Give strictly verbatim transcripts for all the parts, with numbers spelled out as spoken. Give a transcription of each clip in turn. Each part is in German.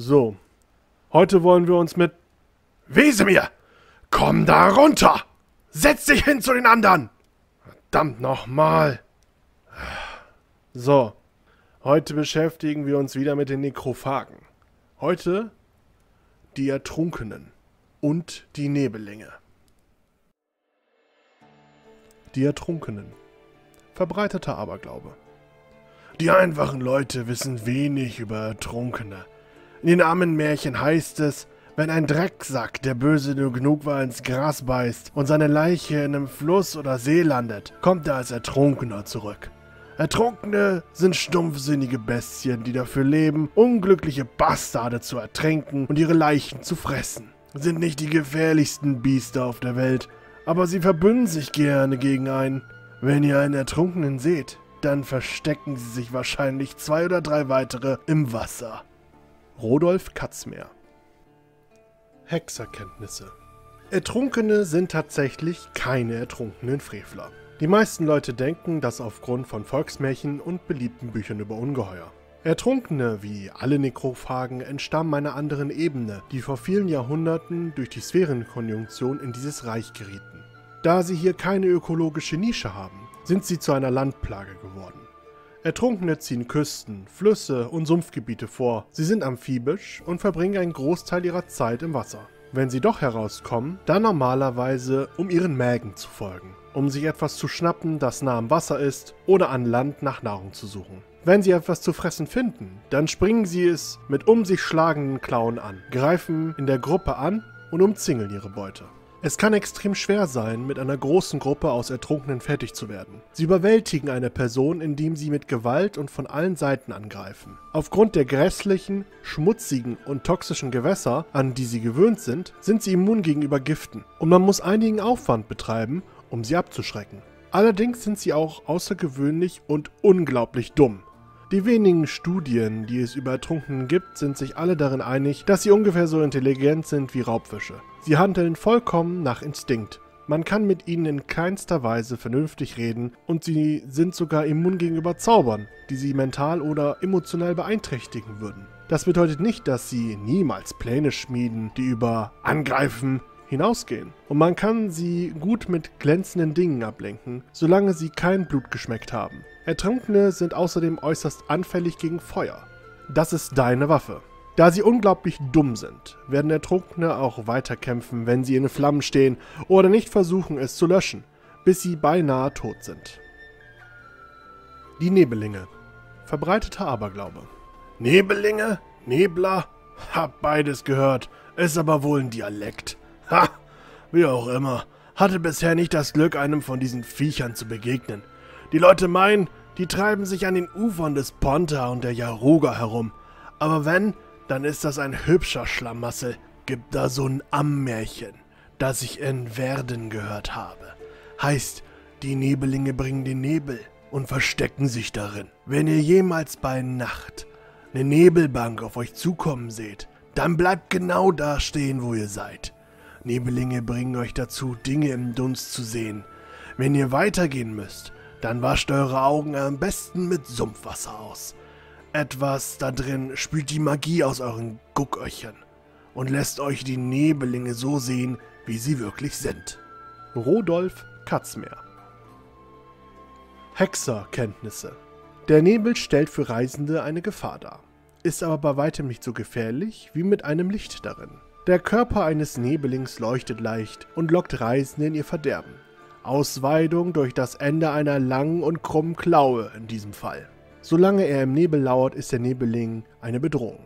So. Heute wollen wir uns mit... Wesemir! Komm da runter! Setz dich hin zu den anderen! Verdammt nochmal! So. Heute beschäftigen wir uns wieder mit den Nekrophagen. Heute die Ertrunkenen und die Nebelinge. Die Ertrunkenen. Verbreiteter Aberglaube. Die einfachen Leute wissen wenig über Ertrunkene. In den armen Märchen heißt es, wenn ein Drecksack, der böse nur genug war, ins Gras beißt und seine Leiche in einem Fluss oder See landet, kommt er als Ertrunkener zurück. Ertrunkene sind stumpfsinnige Bestien, die dafür leben, unglückliche Bastarde zu ertränken und ihre Leichen zu fressen. Sind nicht die gefährlichsten Biester auf der Welt, aber sie verbünden sich gerne gegen einen. Wenn ihr einen Ertrunkenen seht, dann verstecken sie sich wahrscheinlich zwei oder drei weitere im Wasser. Rudolf Katzmeer. Hexerkenntnisse. Ertrunkene sind tatsächlich keine ertrunkenen Frevler. Die meisten Leute denken das aufgrund von Volksmärchen und beliebten Büchern über Ungeheuer. Ertrunkene, wie alle Nekrophagen, entstammen einer anderen Ebene, die vor vielen Jahrhunderten durch die Sphärenkonjunktion in dieses Reich gerieten. Da sie hier keine ökologische Nische haben, sind sie zu einer Landplage geworden. Ertrunkene ziehen Küsten, Flüsse und Sumpfgebiete vor. Sie sind amphibisch und verbringen einen Großteil ihrer Zeit im Wasser. Wenn sie doch herauskommen, dann normalerweise, um ihren Mägen zu folgen, um sich etwas zu schnappen, das nah am Wasser ist, oder an Land nach Nahrung zu suchen. Wenn sie etwas zu fressen finden, dann springen sie es mit um sich schlagenden Klauen an, greifen in der Gruppe an und umzingeln ihre Beute. Es kann extrem schwer sein, mit einer großen Gruppe aus Ertrunkenen fertig zu werden. Sie überwältigen eine Person, indem sie mit Gewalt und von allen Seiten angreifen. Aufgrund der grässlichen, schmutzigen und toxischen Gewässer, an die sie gewöhnt sind, sind sie immun gegenüber Giften und man muss einigen Aufwand betreiben, um sie abzuschrecken. Allerdings sind sie auch außergewöhnlich und unglaublich dumm. Die wenigen Studien, die es über Ertrunkene gibt, sind sich alle darin einig, dass sie ungefähr so intelligent sind wie Raubfische. Sie handeln vollkommen nach Instinkt. Man kann mit ihnen in keinster Weise vernünftig reden und sie sind sogar immun gegenüber Zaubern, die sie mental oder emotional beeinträchtigen würden. Das bedeutet nicht, dass sie niemals Pläne schmieden, die über Angreifen hinausgehen. Und man kann sie gut mit glänzenden Dingen ablenken, solange sie kein Blut geschmeckt haben. Ertrunkene sind außerdem äußerst anfällig gegen Feuer. Das ist deine Waffe. Da sie unglaublich dumm sind, werden Ertrunkene auch weiterkämpfen, wenn sie in Flammen stehen oder nicht versuchen, es zu löschen, bis sie beinahe tot sind. Die Nebelinge. Verbreiteter Aberglaube. Nebelinge? Nebler? Hab beides gehört, ist aber wohl ein Dialekt. Ha! Wie auch immer, hatte bisher nicht das Glück, einem von diesen Viechern zu begegnen. Die Leute meinen, die treiben sich an den Ufern des Ponta und der Jaroga herum. Aber wenn, dann ist das ein hübscher Schlamassel. Gibt da so ein Ammmärchen, das ich in Verden gehört habe. Heißt, die Nebelinge bringen den Nebel und verstecken sich darin. Wenn ihr jemals bei Nacht eine Nebelbank auf euch zukommen seht, dann bleibt genau da stehen, wo ihr seid. Nebelinge bringen euch dazu, Dinge im Dunst zu sehen. Wenn ihr weitergehen müsst, dann wascht eure Augen am besten mit Sumpfwasser aus. Etwas da drin spült die Magie aus euren Gucköchern und lässt euch die Nebelinge so sehen, wie sie wirklich sind. Rudolf Katzmeer. Hexerkenntnisse. Der Nebel stellt für Reisende eine Gefahr dar, ist aber bei weitem nicht so gefährlich wie mit einem Licht darin. Der Körper eines Nebelings leuchtet leicht und lockt Reisende in ihr Verderben. Ausweidung durch das Ende einer langen und krummen Klaue in diesem Fall. Solange er im Nebel lauert, ist der Nebeling eine Bedrohung.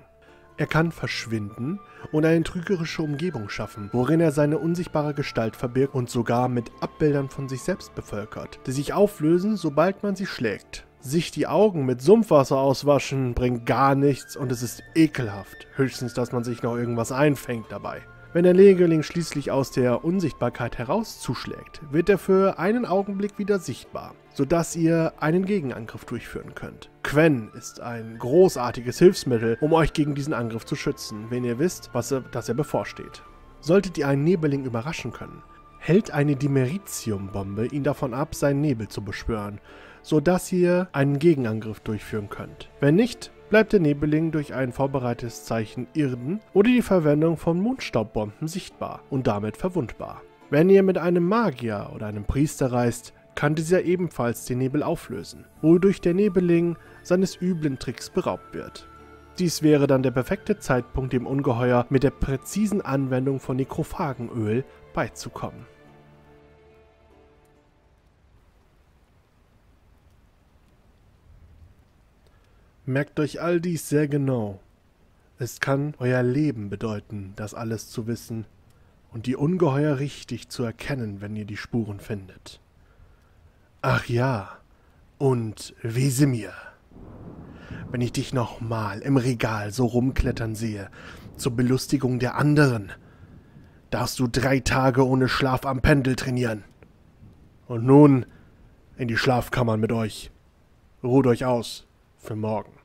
Er kann verschwinden und eine trügerische Umgebung schaffen, worin er seine unsichtbare Gestalt verbirgt und sogar mit Abbildern von sich selbst bevölkert, die sich auflösen, sobald man sie schlägt. Sich die Augen mit Sumpfwasser auswaschen bringt gar nichts und es ist ekelhaft, höchstens, dass man sich noch irgendwas einfängt dabei. Wenn der Nebeling schließlich aus der Unsichtbarkeit herauszuschlägt, wird er für einen Augenblick wieder sichtbar, sodass ihr einen Gegenangriff durchführen könnt. Quen ist ein großartiges Hilfsmittel, um euch gegen diesen Angriff zu schützen, wenn ihr wisst, was er, dass er bevorsteht. Solltet ihr einen Nebeling überraschen können, hält eine Dimeritium-Bombe ihn davon ab, seinen Nebel zu beschwören, sodass ihr einen Gegenangriff durchführen könnt. Wenn nicht, bleibt der Nebeling durch ein vorbereitetes Zeichen Irden oder die Verwendung von Mondstaubbomben sichtbar und damit verwundbar. Wenn ihr mit einem Magier oder einem Priester reist, kann dieser ebenfalls den Nebel auflösen, wodurch der Nebeling seines üblen Tricks beraubt wird. Dies wäre dann der perfekte Zeitpunkt, dem Ungeheuer mit der präzisen Anwendung von Nekrophagenöl beizukommen. Merkt euch all dies sehr genau. Es kann euer Leben bedeuten, das alles zu wissen und die Ungeheuer richtig zu erkennen, wenn ihr die Spuren findet. Ach ja, und Wesemir. Wenn ich dich nochmal im Regal so rumklettern sehe, zur Belustigung der anderen, darfst du drei Tage ohne Schlaf am Pendel trainieren. Und nun in die Schlafkammern mit euch. Ruht euch aus für morgen.